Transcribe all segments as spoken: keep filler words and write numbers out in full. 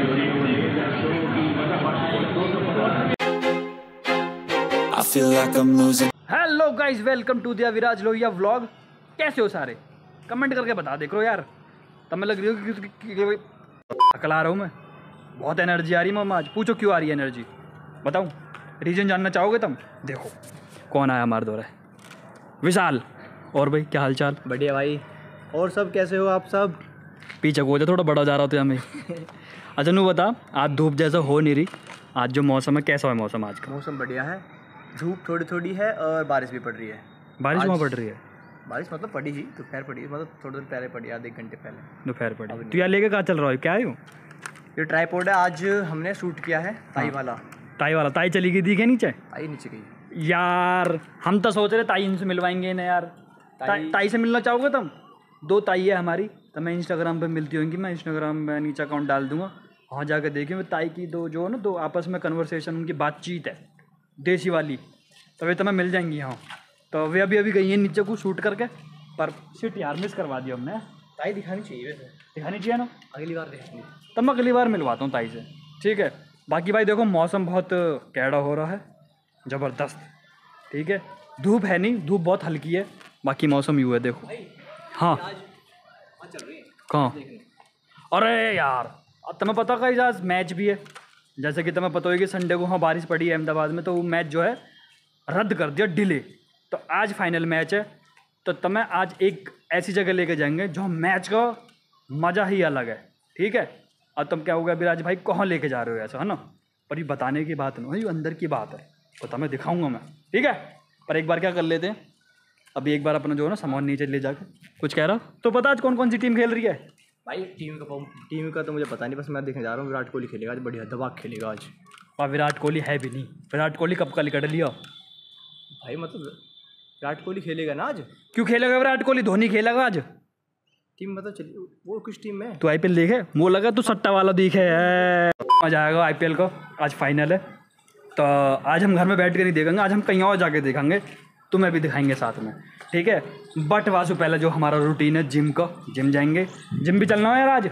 Hello guys, welcome to the Aviraj Lohia vlog. कैसे हो सारे? कमेंट करके बता दे करो यार। तब मैं लग रही हूँ अकल आ रहा हूँ मैं, बहुत एनर्जी आ रही है मम्मा आज। पूछो क्यों आ रही है एनर्जी, बताऊँ रीजन जानना चाहोगे तुम? देखो कौन आया हमारे दौरा, विशाल। और भाई क्या हाल चाल? बढ़िया भाई, और सब कैसे हो आप सब? पीछे को हो जाए, थोड़ा बड़ा जा रहा होता है हमें। अच्छा नू बता, आज धूप जैसा हो नहीं रही, आज जो मौसम है कैसा है मौसम आज का? मौसम बढ़िया है, धूप थोड़ी थोड़ी है और बारिश भी पड़ रही है। बारिश वहाँ पड़ रही है? बारिश मतलब पड़ी ही, दोपहर पड़ी, मतलब थोड़ी देर पहले पड़ी, आधे घंटे पहले दोपहर पड़ी। तो यार लेके कहाँ चल रहा है, क्या है हूँ? ये ट्राईपोड है, आज हमने शूट किया है ताई वाला। ताई वाला ताई चली गई थी क्या नीचे? ताई नीचे गई यार। हम तो सोच रहे ताई इनसे मिलवाएंगे ना यार। ताई से मिलना चाहोगे तुम? दो ताई है हमारी, तो मैं इंस्टाग्राम पे मिलती होंगी, मैं इंस्टाग्राम पे नीचे अकाउंट डाल दूंगा, वहाँ जाकर देखिए। ताई की दो जो है ना, दो आपस में कन्वर्सेशन, उनकी बातचीत है देसी वाली, तो वे तुम्हें मिल जाएंगी। हाँ तो वे अभी अभी गई हैं नीचे को शूट करके। पर शिट यार, मिस करवा दिया हमने। ताई दिखानी चाहिए, वैसे दिखानी चाहिए ना, अगली बार देखनी। तब मैं अगली बार मिलवाता हूँ ताई से, ठीक है? बाकी भाई देखो मौसम बहुत कैड़ा हो रहा है, ज़बरदस्त, ठीक है? धूप है नहीं, धूप बहुत हल्की है, बाकी मौसम यूँ है देखो। हाँ कहाँ? अरे यार अब तुम्हें पता का आज मैच भी है, जैसे कि तुम्हें पता होगी संडे को। हाँ बारिश पड़ी है अहमदाबाद में, तो वो मैच जो है रद्द कर दिया, डिले। तो आज फाइनल मैच है, तो तुम्हें आज एक ऐसी जगह लेके जाएंगे जो मैच का मज़ा ही अलग है, ठीक है? अब तुम क्या होगा अविराज भाई, कहाँ लेके जा रहे हो ऐसा, है ना? पर ये बताने की बात नहीं, ये अंदर की बात है, तो तुम्हें दिखाऊँगा मैं, ठीक है? पर एक बार क्या कर लेते हैं, अभी एक बार अपना जो है ना सामान नीचे ले जाकर। कुछ कह रहा तो पता आज कौन कौन सी टीम खेल रही है? भाई टीम का टीम का तो मुझे पता नहीं, बस मैं देखने जा रहा हूँ। विराट कोहली खेलेगा आज, बढ़िया दबाक खेलेगा आज। और विराट कोहली है भी नहीं, विराट कोहली कब का निकट लिया भाई, मतलब विराट कोहली खेलेगा ना आज? क्यों खेलेगा विराट कोहली, धोनी खेलेगा आज। टीम मतलब चलिए, वो किस टीम में? तो आई पी एल देखे, वो लगा तो सट्टा वाला देखे, मज़ा आएगा। आई पी एल का आज फाइनल है, तो आज हम घर में बैठ कर नहीं देखेंगे, आज हम कहीं और जाके देखेंगे, तुम्हें भी दिखाएंगे साथ में, ठीक है? बट वासु पहले जो हमारा रूटीन है जिम का, जिम जाएंगे। जिम भी चलना है यार आज,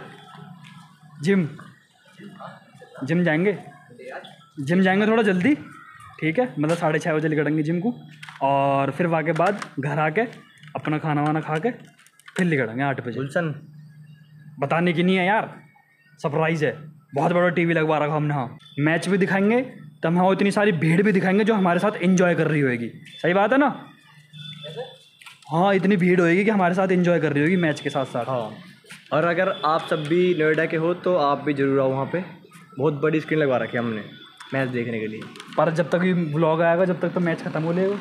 जिम जिम जाएंगे जिम जाएंगे थोड़ा जल्दी, ठीक है? मतलब साढ़े छः बजे निकलेंगे जिम को, और फिर वहाँ के बाद घर आके अपना खाना वाना खा के फिर निकलेंगे आठ बजे। गुलशन बताने की नहीं है यार, सरप्राइज़ है, बहुत बड़ा टी वी लगवा रखा हमने। हाँ मैच भी दिखाएंगे, तो हम इतनी सारी भीड़ भी दिखाएंगे जो हमारे साथ एंजॉय कर रही होगी, सही बात है ना? हाँ इतनी भीड़ होएगी कि हमारे साथ एंजॉय कर रही होगी मैच के साथ साथ। हाँ, और अगर आप सब भी नोएडा के हो तो आप भी ज़रूर आओ, वहाँ पे बहुत बड़ी स्क्रीन लगवा रखी है हमने मैच देखने के लिए। पर जब तक ये व्लॉग आएगा, जब तक तो मैच खत्म हो जाएगा,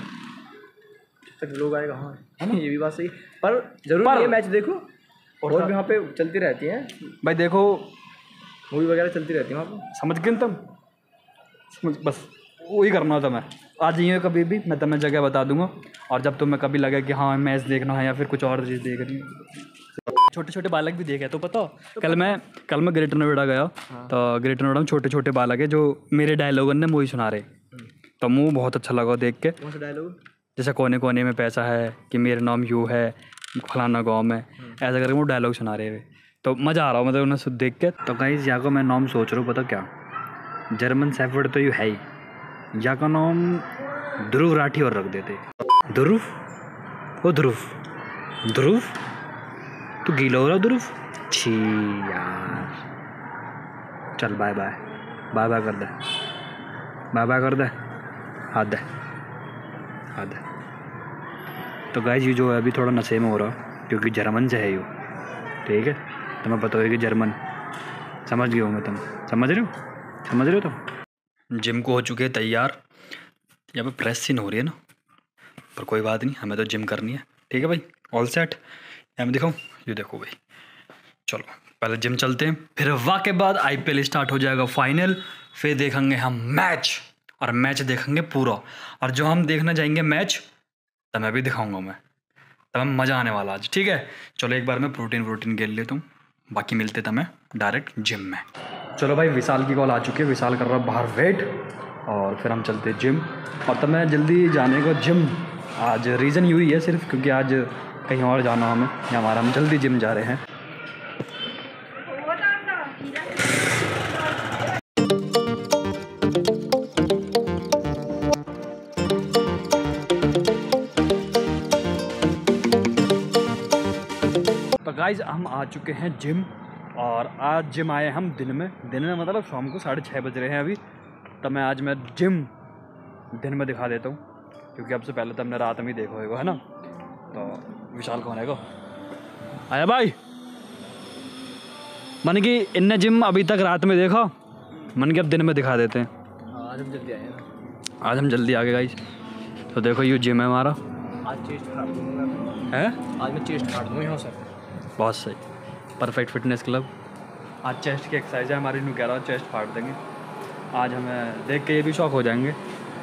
जब तक व्लॉग आएगा। हाँ ये भी बात सही, पर जरूर मैच देखो। और भी वहाँ पर चलती रहती हैं भाई, देखो मूवी वगैरह चलती रहती है वहाँ पर, समझ गए तुम? बस वही करना था मैं आज, ये कभी भी मैं तुम्हें जगह बता दूंगा, और जब तुम्हें कभी लगे कि हाँ मैच देखना है या फिर कुछ और चीज़ देख रही है। छोटे छोटे बालक भी देखे तो पता तो कल पता। मैं कल मैं ग्रेटर नोएडा गया। हाँ। तो ग्रेटर नोएडा में छोटे छोटे बालक है जो मेरे डायलॉग ने वही सुना रहे, तो मुँह बहुत अच्छा लगा देख के। कौन सा डायलॉग? जैसे कोने कोने में पैसा है, कि मेरा नाम यू है, फलाना गाँव में, ऐसा करके वो डायलॉग सुना रहे हुए, तो मज़ा आ रहा हो मतलब उन्हें देख के। तो गाइस या को मैं नाम सोच रहा हूँ, पता क्या, जर्मन सेफर्ड तो यू है ही, या का नाम ध्रुव राठी और रख देते। ध्रुव ओ ध्रुव ध्रुव तू गीला हो रहा ध्रुव, छी यार। चल बाय बाय बाय बाय कर दे, बाय बाय कर दे, हाथ दे हाथ दे। तो गाइस ये जो है अभी थोड़ा नशे में हो रहा, क्योंकि जर्मन से है यू, ठीक है? तुम्हें पता होगा कि जर्मन, समझ गए होंगे तुम, समझ रहे हो समझ रहे हो तो? जिम को हो चुके हैं तैयार, यहाँ पे प्रेस सीन हो रही है ना, पर कोई बात नहीं, हमें तो जिम करनी है, ठीक है भाई? All set. यहाँ मैं दिखाऊँ, ये देखो भाई, चलो पहले जिम चलते हैं, फिर वाह के बाद आईपीएल स्टार्ट हो जाएगा फाइनल, फिर देखेंगे हम मैच, और मैच देखेंगे पूरा। और जो हम देखना जाएंगे मैच, तब मैं भी दिखाऊँगा, मैं तब हमें मज़ा आने वाला आज, ठीक है? चलो एक बार मैं प्रोटीन वोटीन गिर लेता हूँ, बाकी मिलते तब मैं डायरेक्ट जिम में। चलो भाई विशाल की कॉल आ चुकी है, विशाल कर रहा है बाहर वेट, और फिर हम चलते जिम। और तब मैं जल्दी जाने को जिम, आज रीज़न यही है सिर्फ क्योंकि आज कहीं और जाना हमें, या हमारा हम जल्दी जिम जा रहे हैं। गाइज हम आ चुके हैं जिम, और आज जिम आए हम दिन में दिन में मतलब शाम को साढ़े छः बज रहे हैं अभी। तब मैं आज मैं जिम दिन में दिखा देता हूँ, क्योंकि आपसे पहले तो हमने रात में ही देखा होगा, है ना। तो विशाल कौन है को आया भाई, मन की इनने जिम अभी तक रात में देखा, मन की अब दिन में दिखा देते हैं। आज हम जल्दी आए ना आज हम जल्दी आ गए गाइज। तो देखो ये जिम है हमारा। आज चेस्ट काट दूंगा है आज मैं चेस्ट काट दूंगा यहाँ सर। बहुत सही, परफेक्ट फिटनेस क्लब। आज चेस्ट की एक्सरसाइज है हमारी, नुकैरा चेस्ट फाड़ देंगे आज। हमें देख के ये भी शौक हो जाएंगे।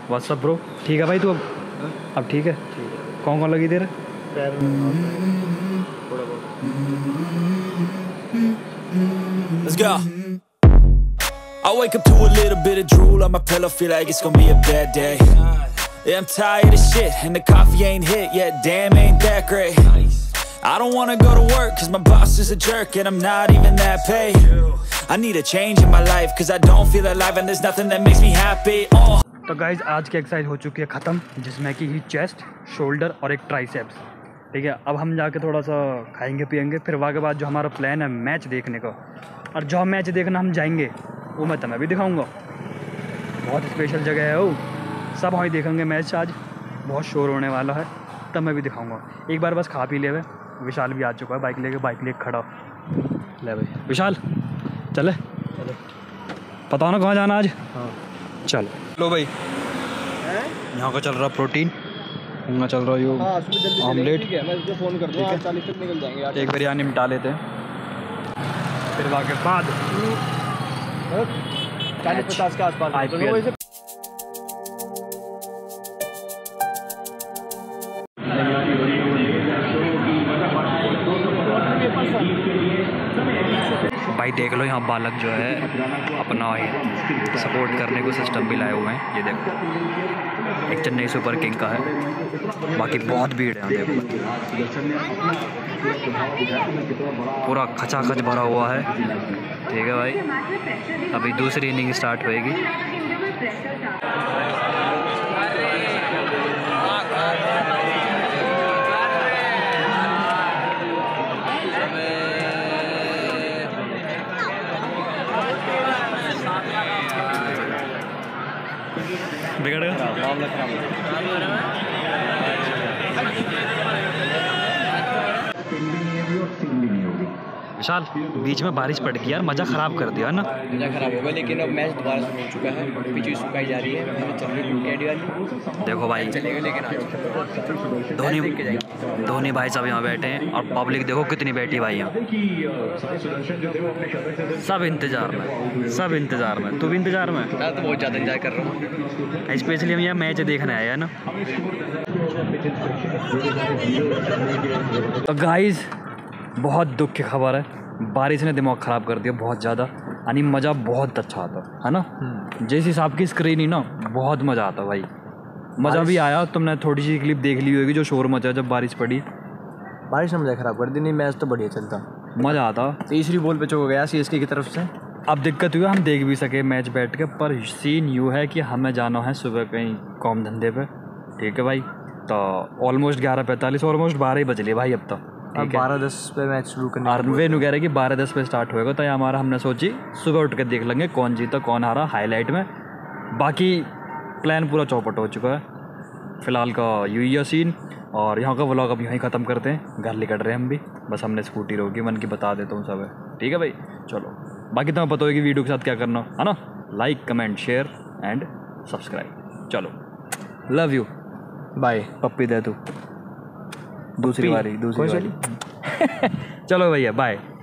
व्हाट्सअप ब्रो, ठीक है भाई तू अब है? अब ठीक है, ठीक है। कौन कौन लगी दे रहा है? I don't wanna go to work cause my boss is a jerk and I'm not even that paid. I need a change in my life cause I don't feel alive and there's nothing that makes me happy. Oh तो guys आज की exercise हो चुकी है ख़त्म, जिसमें कि ही chest, shoulder और एक ट्राइसेप्स। ठीक है, अब हम जाके थोड़ा सा खाएंगे पिएंगे, फिर वहाँ के बाद जो हमारा प्लान है मैच देखने का, और जो मैच देखना हम जाएंगे वो मैं तुम्हें भी दिखाऊंगा। बहुत स्पेशल जगह है वो, सब वहीं देखेंगे मैच। आज बहुत शोर होने वाला है, तब मैं भी दिखाऊँगा। एक बार बस खा पी ले। विशाल भी आ चुका है बाइक लेके, बाइक लेके खड़ा ले भाई। विशाल चले, चले। पता हो ना कहाँ जाना आज। हाँ चल लो भाई, यहाँ का चल रहा प्रोटीन, यहाँ चल रहा योग ऑमलेट। फ़ोन कर दो, चालीस तक निकल जाएंगे, एक बार यहाँ निपटा लेते हैं, फिर वाके बाद चालीस पचास के आसपास आईपीएल। भाई देख लो यहाँ बालक जो है अपना ही सपोर्ट करने को सिस्टम भी लाए हुए हैं। ये देखो एक चेन्नई सुपर किंग का है, बाकी बहुत भीड़ है। देखो पूरा खचाखच भरा हुआ है। ठीक है भाई, अभी दूसरी इनिंग स्टार्ट होएगी। बिगड़ गया विशाल, बीच में बारिश पड़ गई यार, मज़ा ख़राब कर दिया ना। मज़ा ख़राब हो गया, लेकिन अब मैच दोबारा शुरू हो चुका है। पिच सुखाई जा रही है। देखो भाई धोनी धोनी भाई सब यहाँ बैठे हैं, और पब्लिक देखो कितनी बैठी भाई यहाँ। सब इंतज़ार में, सब इंतज़ार में। तू भी इंतज़ार में? तो बहुत ज़्यादा इंतजार कर रहा हूँ, स्पेशली हम यहाँ मैच देखने आए हैं ना। तो गाइस बहुत दुख की खबर है, बारिश ने दिमाग ख़राब कर दिया बहुत ज़्यादा। यानी मज़ा बहुत अच्छा आता है ना, जिस हिसाब की स्क्रीन ही ना, बहुत मज़ा आता भाई। मज़ा भी आया। तुमने थोड़ी सी क्लिप देख ली होगी जो शोर मचा जब बारिश पड़ी। बारिश ने मज़ा ख़राब कर दी, नहीं मैच तो बढ़िया चलता, मज़ा आता। तीसरी बॉल पे चौका गया सीएसके की तरफ से। अब दिक्कत हुई हम देख भी सके मैच बैठ के, पर सीन यूँ है कि हमें जाना है सुबह कहीं काम धंधे पर। ठीक है भाई, तो ऑलमोस्ट ग्यारह पैंतालीस ऑलमोस्ट बारह ही बज लिए भाई अब तक। अब बारह दस पे मैच शुरू करना है। वेन्यू कह रहे कि बारह दस पे स्टार्ट होएगा, तो हमारा हमने सोची सुबह उठ कर देख लेंगे कौन जीता कौन हारा हाईलाइट में। बाकी प्लान पूरा चौपट हो चुका है। फ़िलहाल का यही है सीन, और यहाँ का व्लॉग अब यहीं ख़त्म करते हैं। घर निकल रहे हैं हम भी, बस हमने स्कूटी रोकी, मन की बता देता हूँ सब। ठीक है भाई चलो, बाकी तुम्हें पता होगी वीडियो के साथ क्या करना है ना, like comment share and subscribe. चलो लव यू बाय। पप्पी दे तू दूसरी बारी दूसरी वाली। चलो भैया बाय।